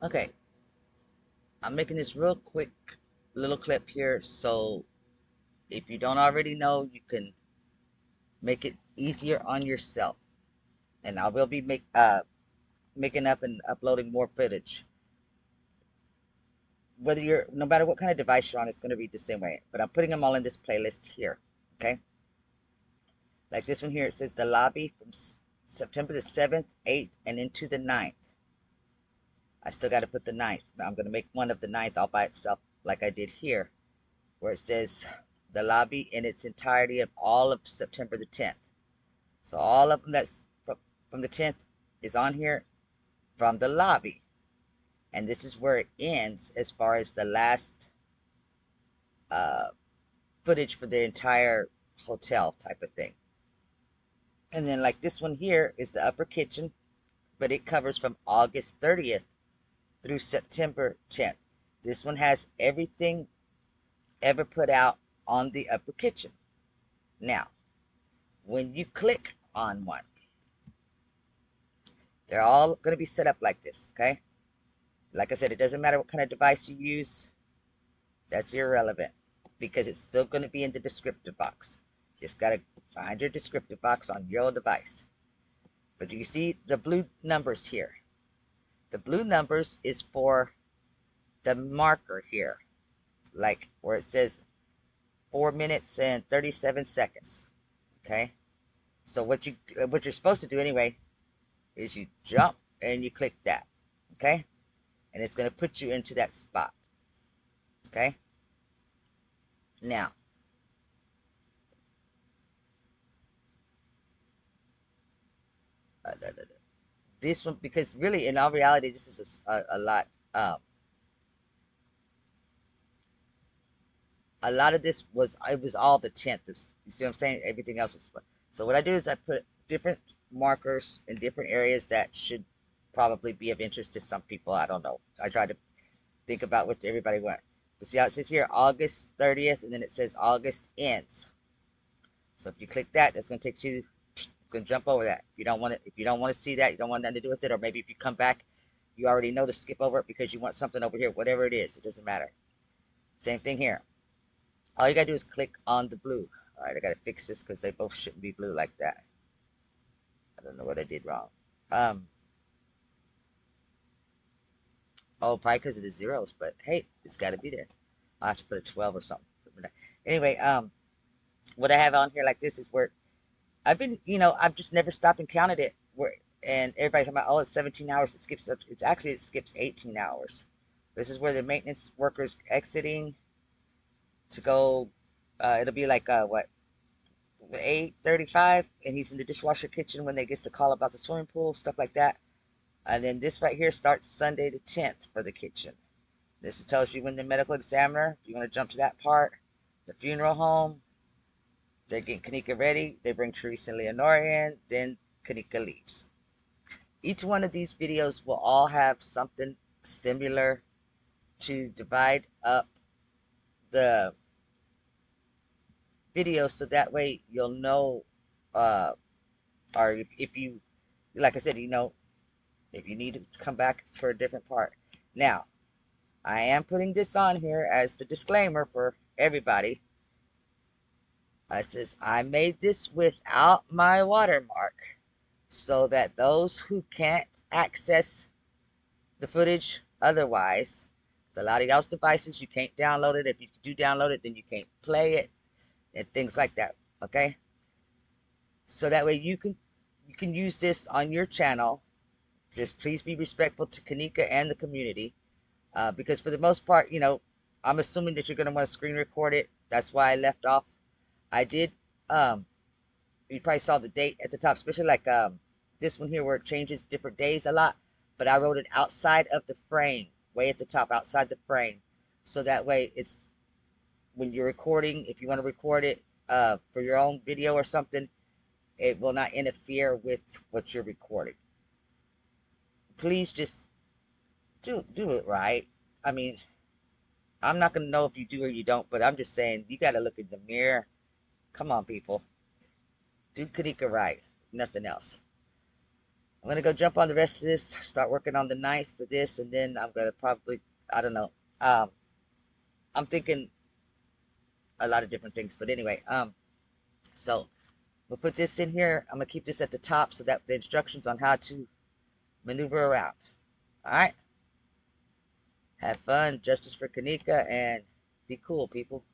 Okay, I'm making this real quick little clip here, so if you don't already know, you can make it easier on yourself. And I will be making up and uploading more footage. Whether you're, no matter what kind of device you're on, it's going to be the same way. But I'm putting them all in this playlist here, okay? Like this one here, it says the lobby from September the 7th, 8th, and into the 9th. I still got to put the 9th. I'm going to make one of the 9th all by itself, like I did here, where it says the lobby in its entirety of all of September the 10th. So all of them that's from the 10th is on here from the lobby. And this is where it ends as far as the last footage for the entire hotel type of thing. And then like this one here is the upper kitchen, but it covers from August 30th through September 10th. This one has everything ever put out on the upper kitchen. Now, when you click on one, they're all going to be set up like this, okay? Like I said, it doesn't matter what kind of device you use. That's irrelevant because it's still going to be in the descriptive box. You just got to find your descriptive box on your device. But do you see the blue numbers here? The blue numbers is for the marker here, like where it says 4 minutes and 37 seconds, okay? So what you're supposed to do anyway is you jump and you click that, okay? And it's going to put you into that spot, okay? Now, this one, because really, in all reality, this is a lot of this was, it was all the 10th. You see what I'm saying? Everything else was. So what I do is I put different markers in different areas that should probably be of interest to some people. I don't know. I try to think about what everybody went. But see how it says here, August 30th, and then it says August ends. So if you click that, that's going to take you, it's going to jump over that. If you don't want it, if you don't want to see that, you don't want nothing to do with it, or maybe if you come back, you already know to skip over it because you want something over here, whatever it is, it doesn't matter. Same thing here. All you got to do is click on the blue. All right, I got to fix this because they both shouldn't be blue like that. I don't know what I did wrong. Oh, probably because of the zeros, but hey, it's got to be there. I'll have to put a 12 or something. Anyway, what I have on here like this is where I've been, you know, I've just never stopped and counted it. Where, and everybody's talking about, oh, it's 17 hours. It skips, it's actually, it skips 18 hours. This is where the maintenance worker's exiting to go, it'll be like, what, 8:35, and he's in the dishwasher kitchen when they gets the call about the swimming pool, stuff like that. And then this right here starts Sunday the 10th for the kitchen. This tells you when the medical examiner, if you want to jump to that part, the funeral home, they get Kanika ready, they bring Teresa and Leonora in, then Kanika leaves. Each one of these videos will all have something similar to divide up the video so that way you'll know, or if you, like I said, you know, if you need to come back for a different part. Now, I am putting this on here as the disclaimer for everybody. It says, I made this without my watermark so that those who can't access the footage otherwise, it's a lot of y'all's devices, you can't download it. If you do download it, then you can't play it and things like that, okay? So that way you can use this on your channel. Just please be respectful to Kanika and the community, because for the most part, you know, I'm assuming that you're going to want to screen record it. That's why I left off. I did, you probably saw the date at the top, especially like this one here where it changes different days a lot, but I wrote it outside of the frame, way at the top, outside the frame. So that way it's, when you're recording, if you want to record it for your own video or something, it will not interfere with what you're recording. Please just do it right. I mean, I'm not going to know if you do or you don't, but I'm just saying you got to look in the mirror. Come on, people. Do Kanika right. Nothing else. I'm gonna go jump on the rest of this, start working on the 9th for this, and then I'm gonna probably, I don't know, I'm thinking a lot of different things, but anyway, so we'll put this in here. I'm gonna keep this at the top so that the instructions on how to maneuver around. All right, have fun, justice for Kanika, and be cool, people.